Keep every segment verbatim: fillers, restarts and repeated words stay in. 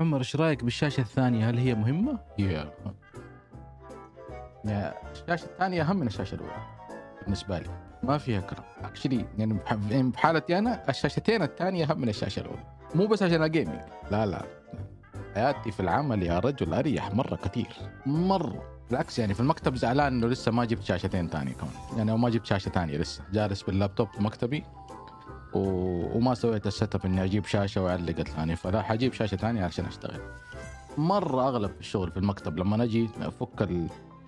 عمر ايش رايك بالشاشه الثانيه؟ هل هي مهمه؟ هي الشاشه الثانيه اهم من الشاشه الاولى بالنسبه لي، ما فيها كلام اكشلي يعني. بحالتي انا الشاشتين الثانيه اهم من الشاشه الاولى، مو بس عشان الجيمنج، لا لا حياتي في العمل يا رجل اريح مره كثير مره. بالعكس يعني في المكتب زعلان انه لسه ما جبت شاشتين ثانيه كمان يعني، او ما جبت شاشه ثانيه، لسه جالس باللابتوب في مكتبي و... وما سويت السيت اب اني اجيب شاشه واعلق الثانيه، فلا حجيب شاشه ثانيه عشان اشتغل. مره اغلب الشغل في المكتب لما اجي افك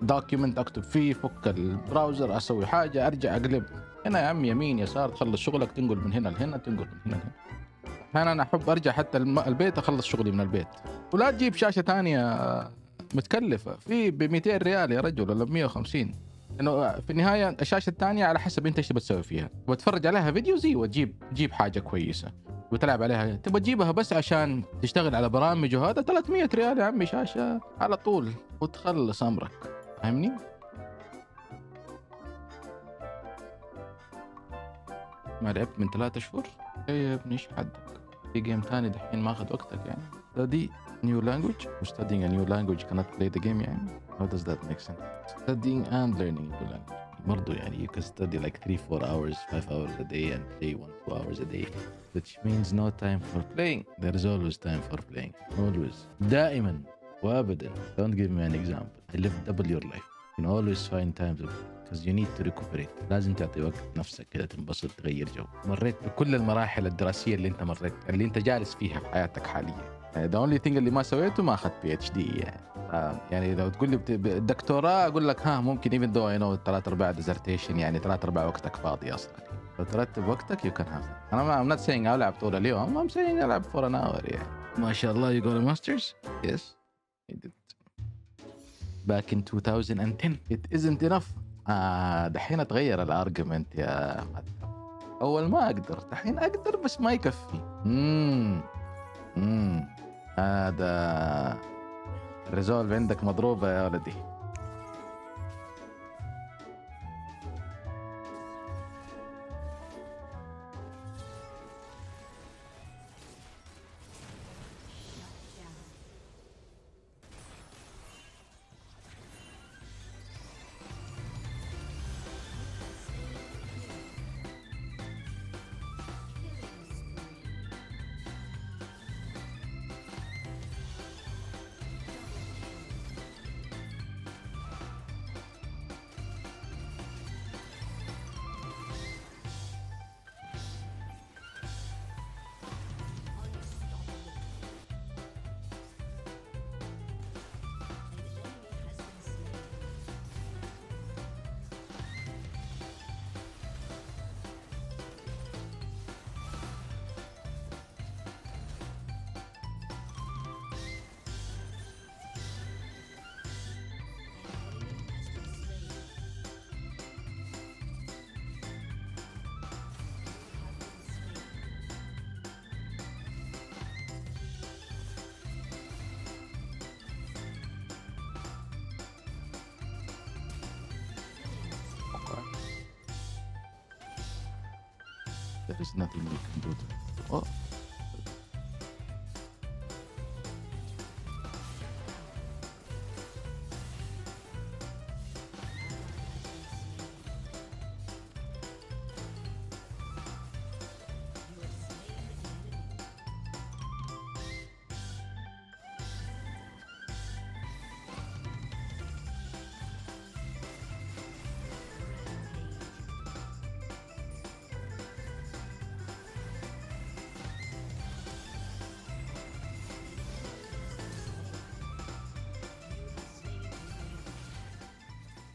الدوكيمنت اكتب فيه، فك البراوزر، اسوي حاجه، ارجع اقلب هنا يا عم يمين يسار، تخلص شغلك تنقل من هنا لهنا، تنقل من هنا لهنا. احيانا انا احب ارجع حتى البيت اخلص شغلي من البيت. ولا تجيب شاشه ثانيه متكلفه في ب مئتين ريال يا رجل ولا ب مئة وخمسين، انه في النهايه الشاشه الثانيه على حسب انت ايش بتسوي فيها، وتفرج عليها فيديو زي وتجيب تجيب حاجه كويسه وتلعب عليها. تبغى تجيبها بس عشان تشتغل على برامج وهذا ثلاثمئة ريال يا عمي شاشه على طول وتخلص امرك، فاهمني؟ ما لعبت من ثلاثة شهور. ايه يا ابني ايش حدك؟ في جيم ثاني دحين ماخذ وقتك يعني؟ study new language or studying a new language cannot play the game يعني؟ How does that make sense? Studying and learning a new language. برضه يعني you can study like three four hours, five hours a day and play one two hours a day. Which means no time for playing. There is always time for playing. Always. دائما وابدا. Don't give me an example. I live double your life. You can always find time to play. because you need to recuperate. لازم تعطي وقت نفسك كذا تنبسط تغير جو. مريت بكل المراحل الدراسيه اللي انت مريت اللي انت جالس فيها في حياتك حاليا. The only thing اللي ما سويته ما اخذت بي اتش دي يعني. آه يعني لو تقول لي الدكتوراه اقول لك ها ممكن even though I know ثلاث ارباع ديزرتيشن يعني ثلاث ارباع وقتك فاضي اصلا. فترتب وقتك you can have it. انا I'm not saying العب طول اليوم I'm saying العب for an hour يعني. ما شاء الله you got a masters? Yes. I did. Back in two thousand ten. It isn't enough. آه دحين اتغير الارجمنت يا أحمد. اول ما اقدر، دحين اقدر بس ما يكفي. امم امم هذا الريزولف عندك مضروبه يا ولدي. There is nothing we can do to it.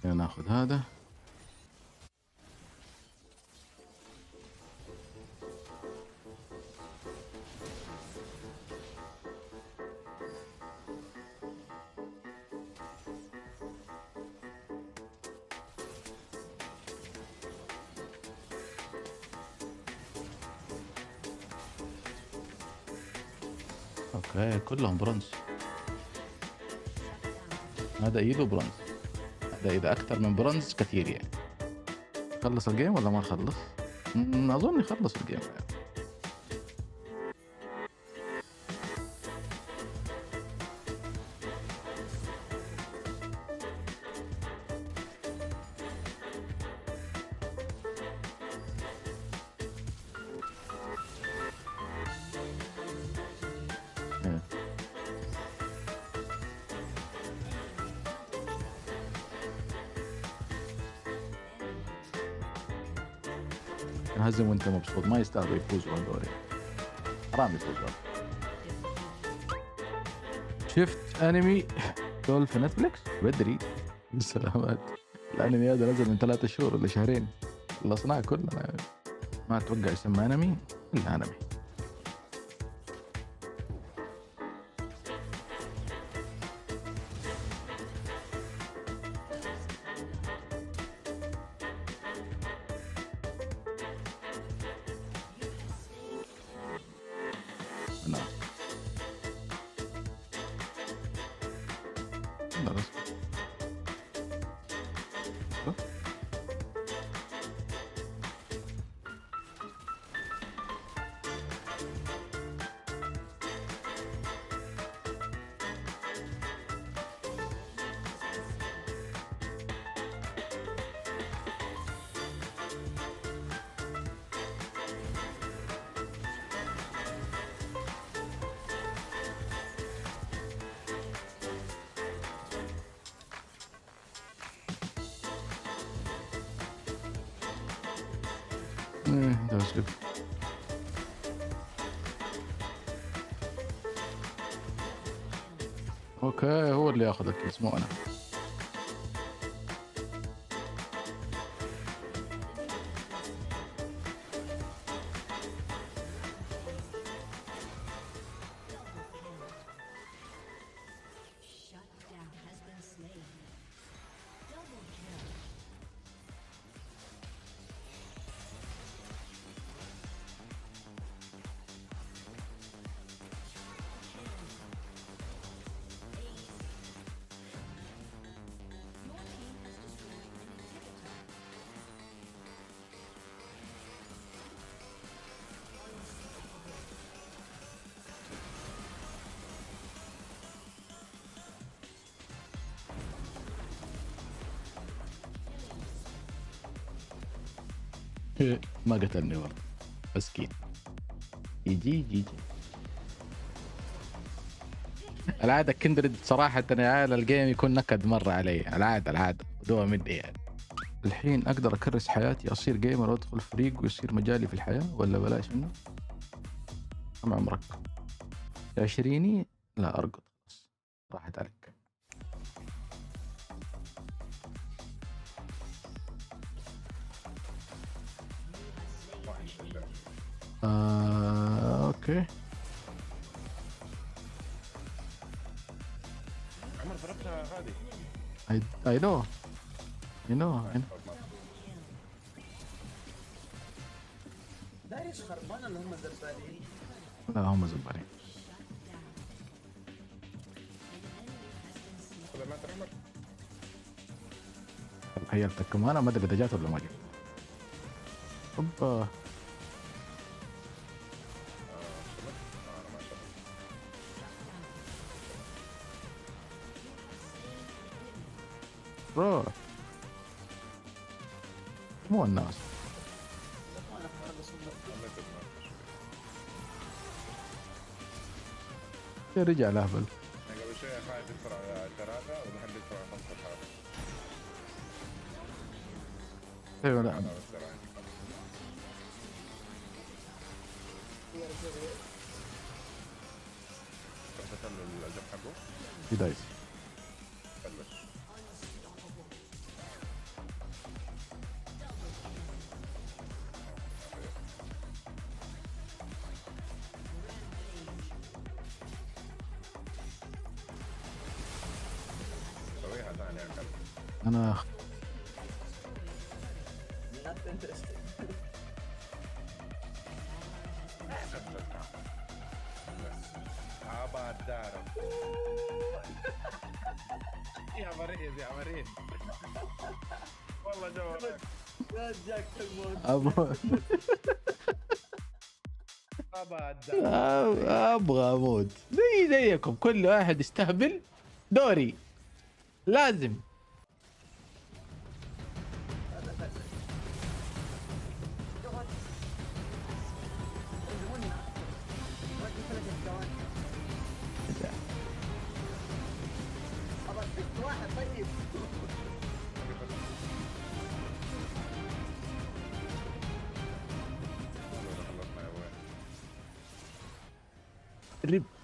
ناخذ هذا اوكي كلهم برونز، هذا ايده برونز، ده إذا أكثر من برونز كثير يعني. خلص الجيم ولا ما خلص؟ أظن خلص الجيم يعني. مم. انهزم وانت مبسوط، ما يستاهلوا يفوزوا هذول، حرام يفوزوا. شفت انمي دول في نتفلكس بدري بالسلامات. الانمي هذا نزل من ثلاثة شهور ولا شهرين، خلصناه كله. ما اتوقع يسمى انمي الا انمي. Mm, that was good. اوكي هو اللي ياخذ الكيس مو انا. ما قتلني برضه مسكين. يجي يجي العاده كندريد صراحه يا عيال الجيم يكون نكد مره علي، العاده العاده دوه مني يعني. الحين اقدر اكرس حياتي اصير جيمر وادخل فريق ويصير مجالي في الحياه ولا بلاش منه؟ كم عمرك؟ عشريني؟ لا ارقد خلاص راحت عليك. آه، اوكي عمر ضربتها هذه. اي اي نو اي نو دايش خربانه اللي هم زبالين. لا هم زبالين. خيلتك كمان انا ما ادري اذا جات ولا ما جات. اوبا برو مو الناس رجع الاهبل. قبل شوي خايف يدفع ثلاثة ومحمد يدفع خمسة حاجة. ايوه لا بداية أنا أخ... يا مريض يا مريض والله جوك لا جاك الموت. أبغى أموت زي زيكم، كل واحد يستهبل دوري لازم. رب.